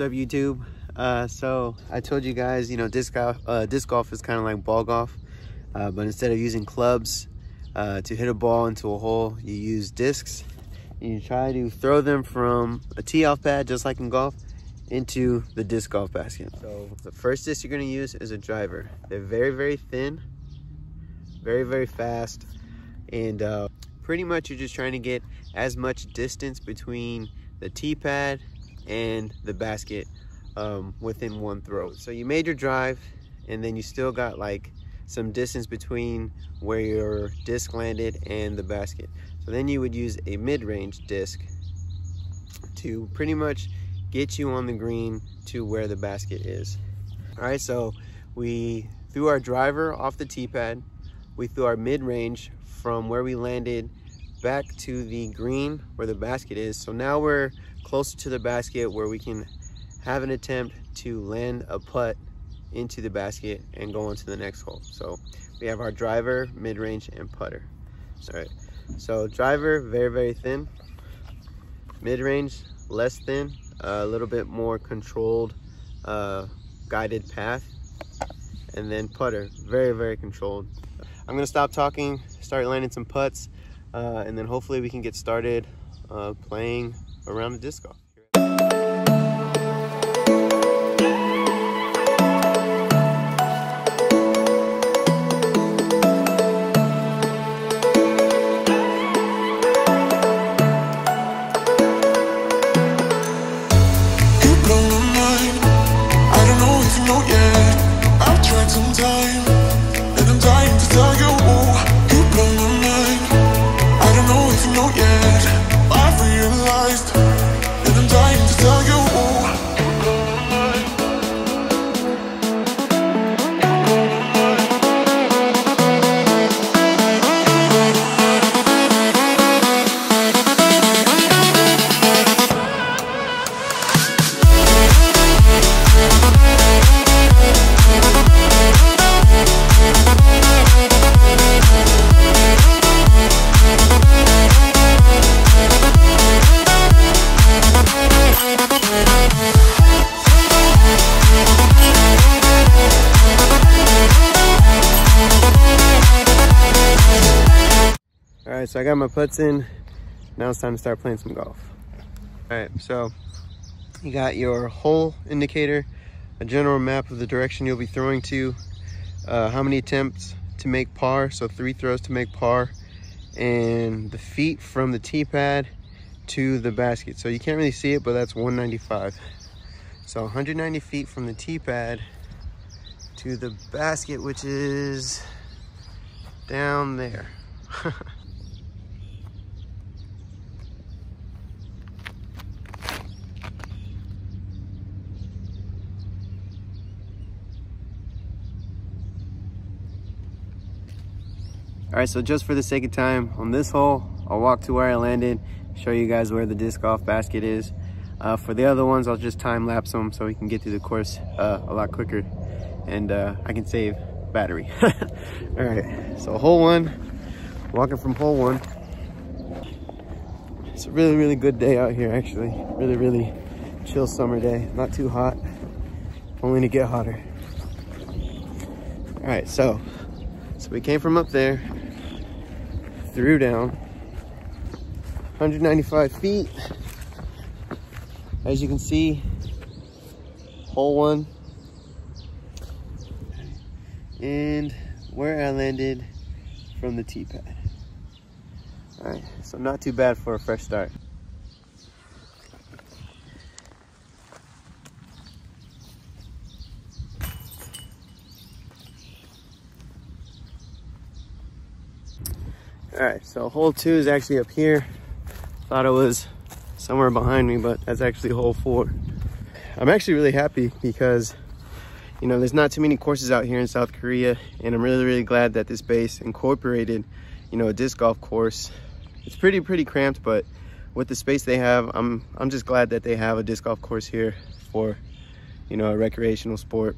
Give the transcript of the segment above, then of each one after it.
What's up, YouTube? So I told you guys, you know, disc golf is kind of like ball golf, but instead of using clubs to hit a ball into a hole, you use discs and you try to throw them from a tee off pad, just like in golf, into the disc golf basket. So the first disc you're going to use is a driver. They're very, very thin, very, very fast, and pretty much you're just trying to get as much distance between the tee pad and the basket within one throw. So you made your drive, and then you still got like some distance between where your disc landed and the basket. So then you would use a mid-range disc to pretty much get you on the green to where the basket is. All right, so we threw our driver off the tee pad. We threw our mid-range from where we landed back to the green where the basket is. So now we're closer to the basket where we can have an attempt to land a putt into the basket and go on to the next hole. So we have our driver, mid-range, and putter. All right, so driver, very, very thin. Mid-range, less thin, a little bit more controlled, guided path. And then putter, very, very controlled. I'm gonna stop talking, start landing some putts, and then hopefully we can get started playing around the disc golf. So I got my putts in. Now it's time to start playing some golf. All right, so you got your hole indicator, a general map of the direction you'll be throwing to, how many attempts to make par, so 3 throws to make par, and the feet from the tee pad to the basket. So you can't really see it, but that's 195. So 190 feet from the tee pad to the basket, which is down there. All right, so just for the sake of time, on this hole, I'll walk to where I landed, show you guys where the disc golf basket is. For the other ones, I'll just time lapse them so we can get through the course a lot quicker, and I can save battery. All right, so hole 1, walking from hole 1. It's a really good day out here, actually. Really chill summer day, not too hot, only to get hotter. All right, so we came from up there, threw down 195 feet. As you can see, hole 1, and where I landed from the tee pad. All right, so not too bad for a fresh start. All right, so hole 2 is actually up here. Thought it was somewhere behind me, but that's actually hole 4. I'm actually really happy because, you know, there's not too many courses out here in South Korea, and I'm really glad that this base incorporated, you know, a disc golf course. It's pretty cramped, but with the space they have, I'm just glad that they have a disc golf course here for, you know, a recreational sport.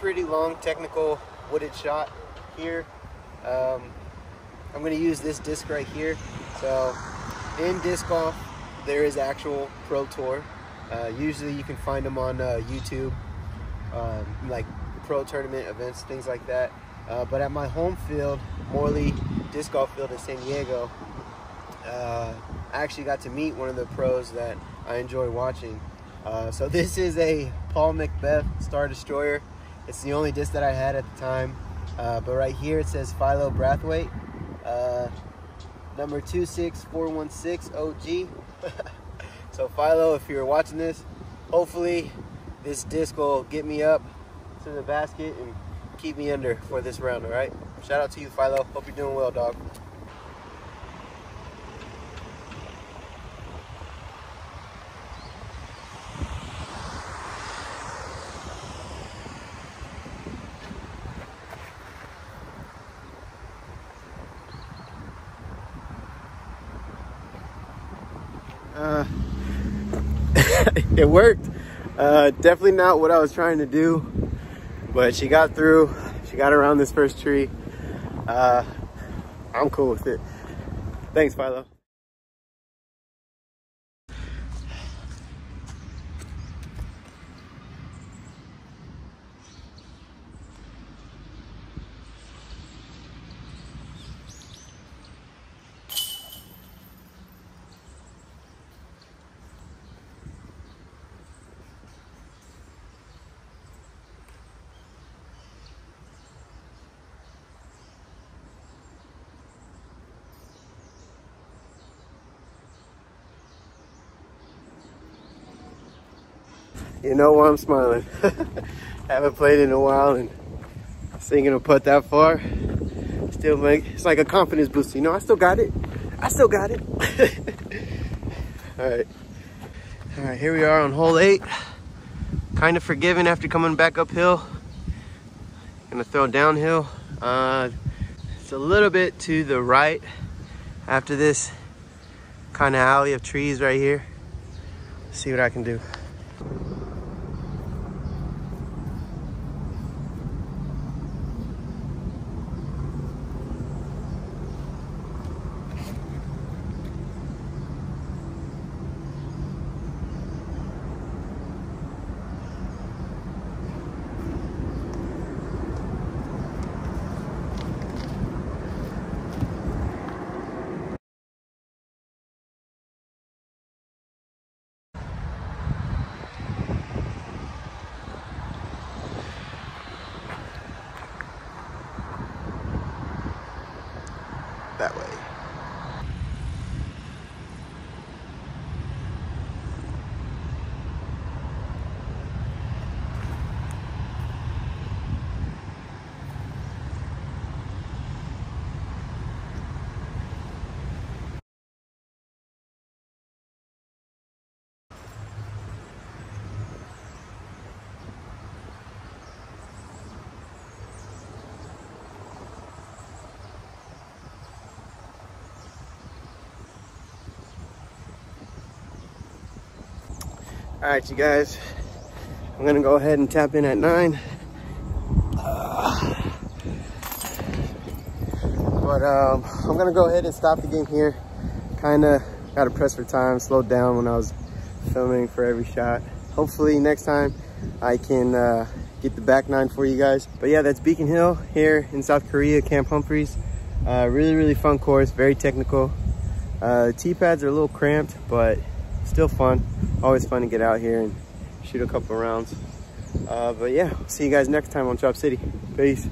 pretty long technical wooded shot here. I'm going to use this disc right here. So in disc golf, there is actual pro tour. Usually you can find them on YouTube, like pro tournament events, things like that. But at my home field, Morley Disc Golf Field in San Diego, I actually got to meet one of the pros that I enjoy watching. So this is a Paul Macbeth Star Destroyer. It's the only disc that I had at the time. But right here it says Philo Brathwaite, number 26416 OG. So Philo, if you're watching this, hopefully this disc will get me up to the basket and keep me under for this round, all right? Shout out to you, Philo. Hope you're doing well, dog. It worked. Definitely not what I was trying to do, but she got through. She got around this first tree. I'm cool with it. Thanks, Philo. You know why I'm smiling. Haven't played in a while, and singing a putt that far, still like, it's like a confidence booster. You know, I still got it. I still got it. All right, here we are on hole 8. Kind of forgiving after coming back uphill. Gonna throw downhill. It's a little bit to the right after this kind of alley of trees right here. See what I can do. That way. All right, you guys, I'm gonna go ahead and tap in at 9. But I'm gonna go ahead and stop the game here. Kinda gotta press for time, slowed down when I was filming for every shot. Hopefully next time I can get the back 9 for you guys. But yeah, that's Beacon Hill here in South Korea, Camp Humphreys. Really, really fun course, very technical. The tee pads are a little cramped, but still fun. Always fun to get out here and shoot a couple rounds. But yeah, see you guys next time on ChoppCity. Peace.